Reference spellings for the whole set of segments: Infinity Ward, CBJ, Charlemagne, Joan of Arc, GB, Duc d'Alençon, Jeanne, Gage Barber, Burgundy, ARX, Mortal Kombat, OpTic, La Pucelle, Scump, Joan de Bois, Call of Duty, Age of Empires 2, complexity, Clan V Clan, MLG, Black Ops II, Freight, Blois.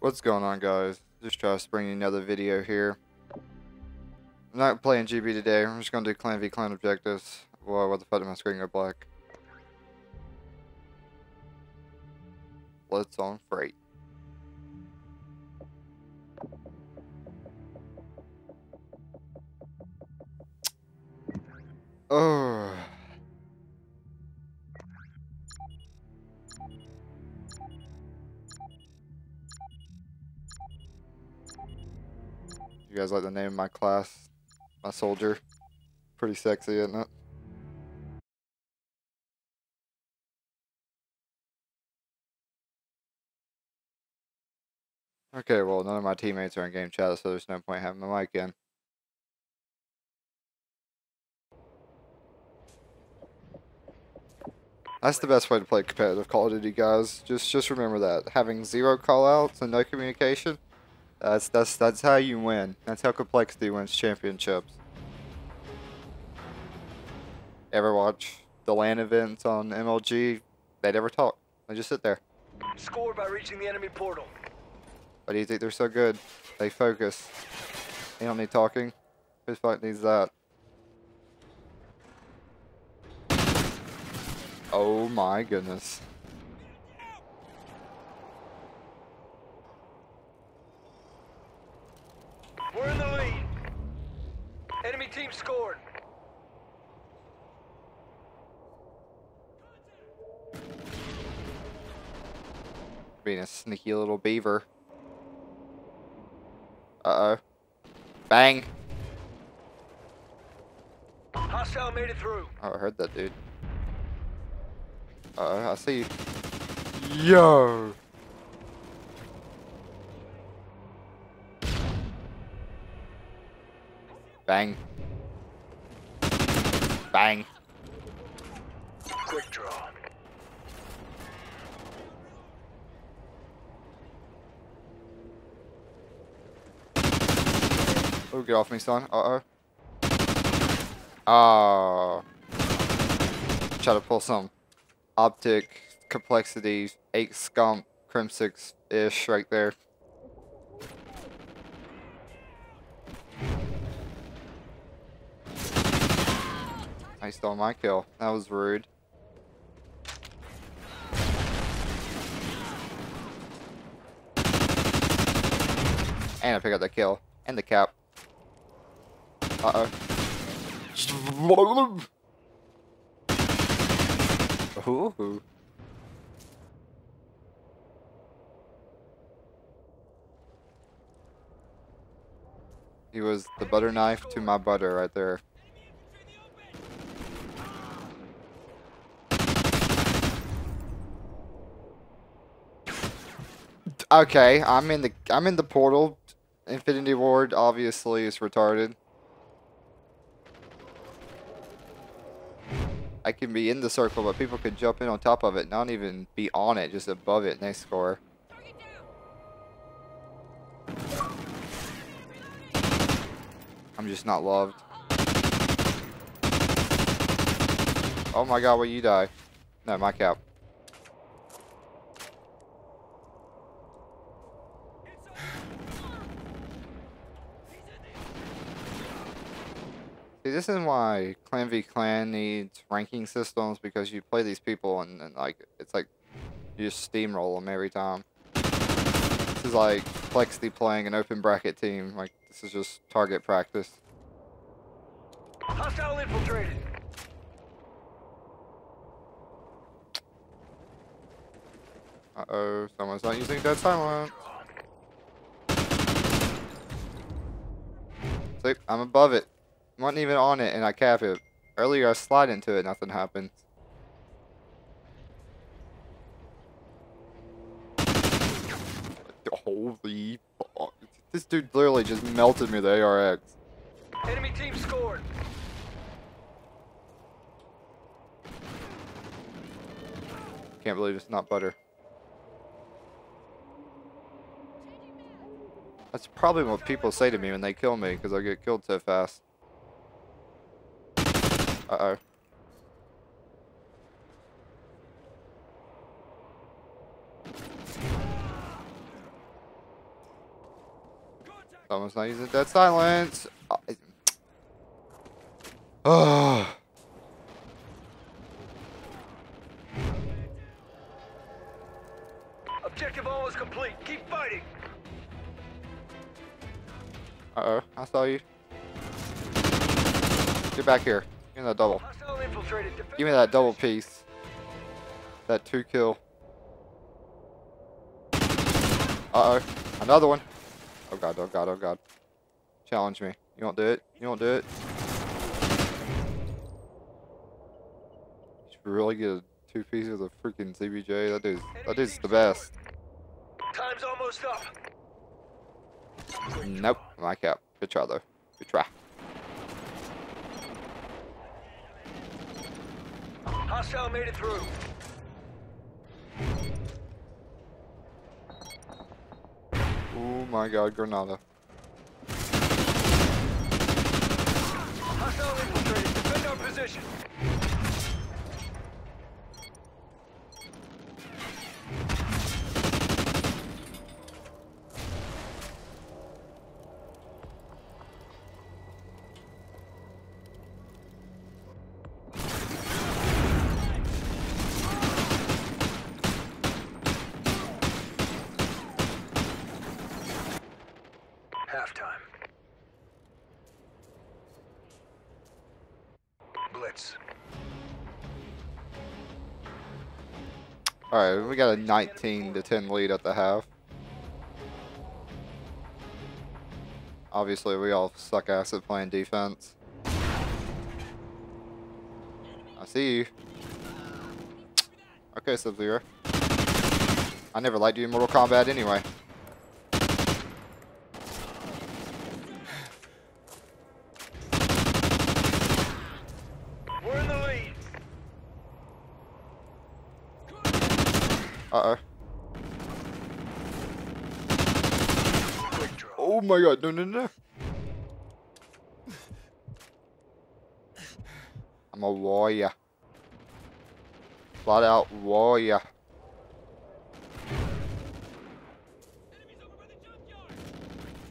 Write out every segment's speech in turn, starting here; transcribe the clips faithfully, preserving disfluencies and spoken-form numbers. What's going on, guys? Just try to bring you another video here. I'm not playing G B today. I'm just gonna do Clan V Clan objectives. Whoa, what the fuck did my screen go black? Let's on freight. Oh. You guys like the name of my class, my soldier? Pretty sexy, isn't it? Okay, well, none of my teammates are in game chat, so there's no point having the mic in. That's the best way to play competitive Call of Duty, guys. Just just remember that. Having zero callouts and no communication, that's that's that's how you win. That's how Complexity wins championships. Ever watch the LAN events on M L G? They never talk. They just sit there. Score by reaching the enemy portal. Why do you think they're so good? They focus. They don't need talking. Who the fuck needs that? Oh my goodness. We're in the lead. Enemy team scored. Being a sneaky little beaver. Uh-oh. Bang. Hostile made it through. Oh, I heard that dude. Uh, I see you. Yo! Bang. Bang. Quick draw. Oh, get off me, son. Uh-oh. Oh. Try to pull some OpTic, Complexity, eight Scump, Crim six-ish right there. I stole my kill. That was rude. And I pick up the kill. And the cap. Uh-oh. Ooh. He was the butter knife to my butter right there. Okay, I'm in the I'm in the portal. Infinity Ward obviously is retarded. I can be in the circle, but people could jump in on top of it, not even be on it, just above it, and they score. I'm just not loved. Oh my god, will you die? No, my cap. See, this is why Clan V Clan needs ranking systems, because you play these people and, and like it's like you just steamroll them every time. This is like Complexity playing an open bracket team. Like this is just target practice. Hostile infiltrated. Uh oh, someone's not using dead silence. See, I'm above it. Wasn't even on it and I cap it. Earlier I slide into it, nothing happened. Holy fuck. This dude literally just melted me with the A R X. Enemy team scored. Can't believe it's not butter. That's probably what people say to me when they kill me, because I get killed so fast. Uh oh. Someone's not using dead silence. Oh. Objective all is complete. Keep fighting. Uh oh, I saw you. Get back here. Give me that double. Give me that double piece. That two kill. Uh oh, another one. Oh god, oh god, oh god. Challenge me. You won't do it. You won't do it. Should really get a two piece of the freaking C B J. That dude's, that dude's the best. Time's almost up. Nope, my cap. Good try though. Good try. Hostile made it through. Oh my god, Granada. Hostile infiltrated. Defend our position. Alright, we got a nineteen to ten lead at the half. Obviously, we all suck ass at playing defense. I see you. Okay, Sub-Zero. I never liked you in Mortal Kombat anyway. Uh oh. Oh my god, no, no, no. I'm a warrior. Flat out warrior.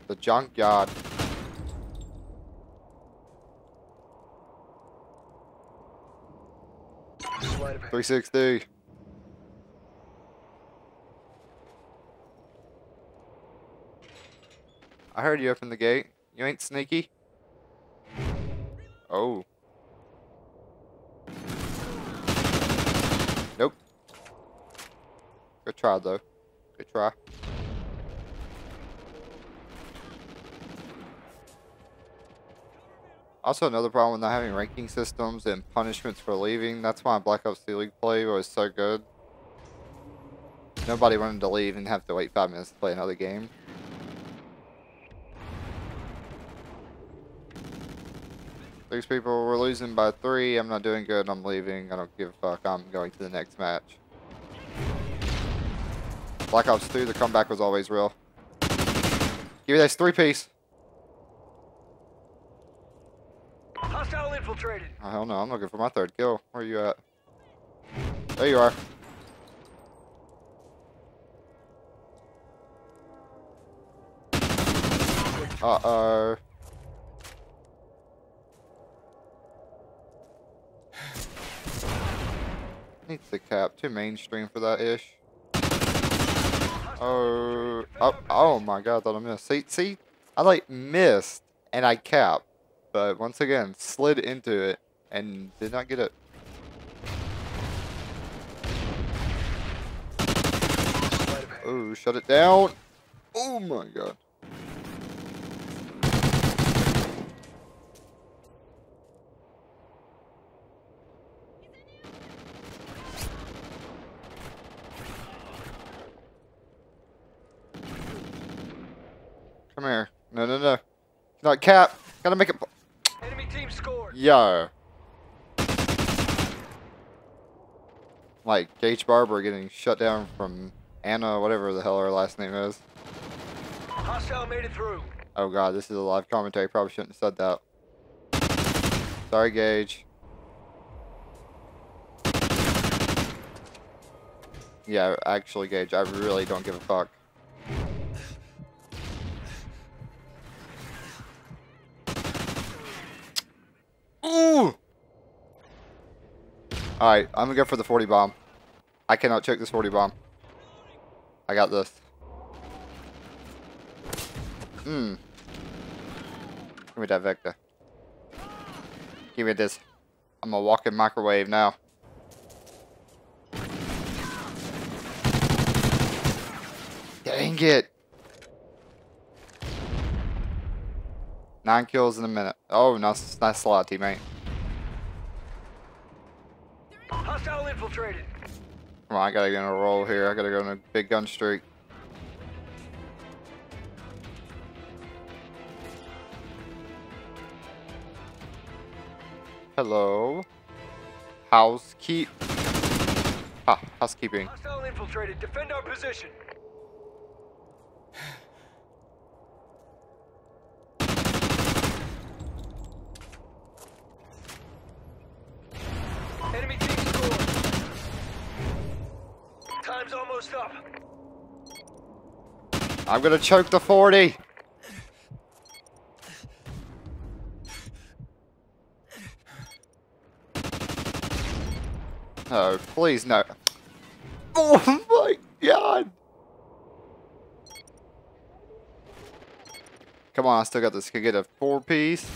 The junkyard. three sixty. I heard you open the gate. You ain't sneaky. Oh. Nope. Good try, though. Good try. Also, another problem with not having ranking systems and punishments for leaving. That's why Black Ops two League play was so good. Nobody wanted to leave and have to wait five minutes to play another game. These people were losing by three. I'm not doing good. I'm leaving. I don't give a fuck. I'm going to the next match. Black Ops two, the comeback was always real. Give me this three piece. Hostile infiltrated. Oh, hell no. I'm looking for my third kill. Where are you at? There you are. Uh oh. Needs the cap. Too mainstream for that ish. Oh, oh, oh my god, I thought I missed. See, see, I like missed and I capped, but once again, slid into it and did not get it. Oh, shut it down. Oh my god. Come here. No, no, no. Not cap. Gotta make it. Enemy team scored. Yo. Like Gage Barber getting shut down from Anna, whatever the hell her last name is. Hostile made it through. Oh god, this is a live commentary. Probably shouldn't have said that. Sorry, Gage. Yeah, actually, Gage, I really don't give a fuck. Alright, I'm gonna go for the forty bomb. I cannot check this forty bomb. I got this. Hmm. Give me that Vector. Give me this. I'm a walking microwave now. Dang it. Nine kills in a minute. Oh, nice, nice slot, teammate. Hostile infiltrated. Come on, I gotta get in a roll here. I gotta go on a big gun streak. Hello. Housekeep. Ah, housekeeping. Hostile infiltrated. Defend our position. Enemy team scored. Time's almost up. I'm gonna choke the forty. Oh, please no. Oh my god. Come on, I still got this. Could get a four piece.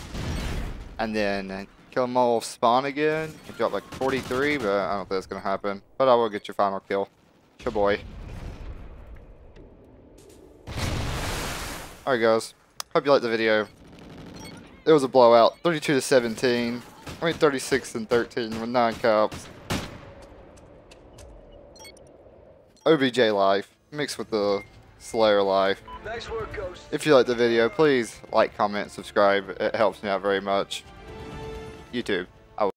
And then kill them all, spawn again. Could drop like forty-three, but I don't think that's going to happen. But I will get your final kill. It's your boy. Alright, guys. Hope you liked the video. It was a blowout. thirty-two to seventeen. I mean, thirty-six and thirteen with nine cops. O B J life mixed with the Slayer life. Nice work, Ghost. If you like the video, please like, comment, subscribe. It helps me out very much. YouTube.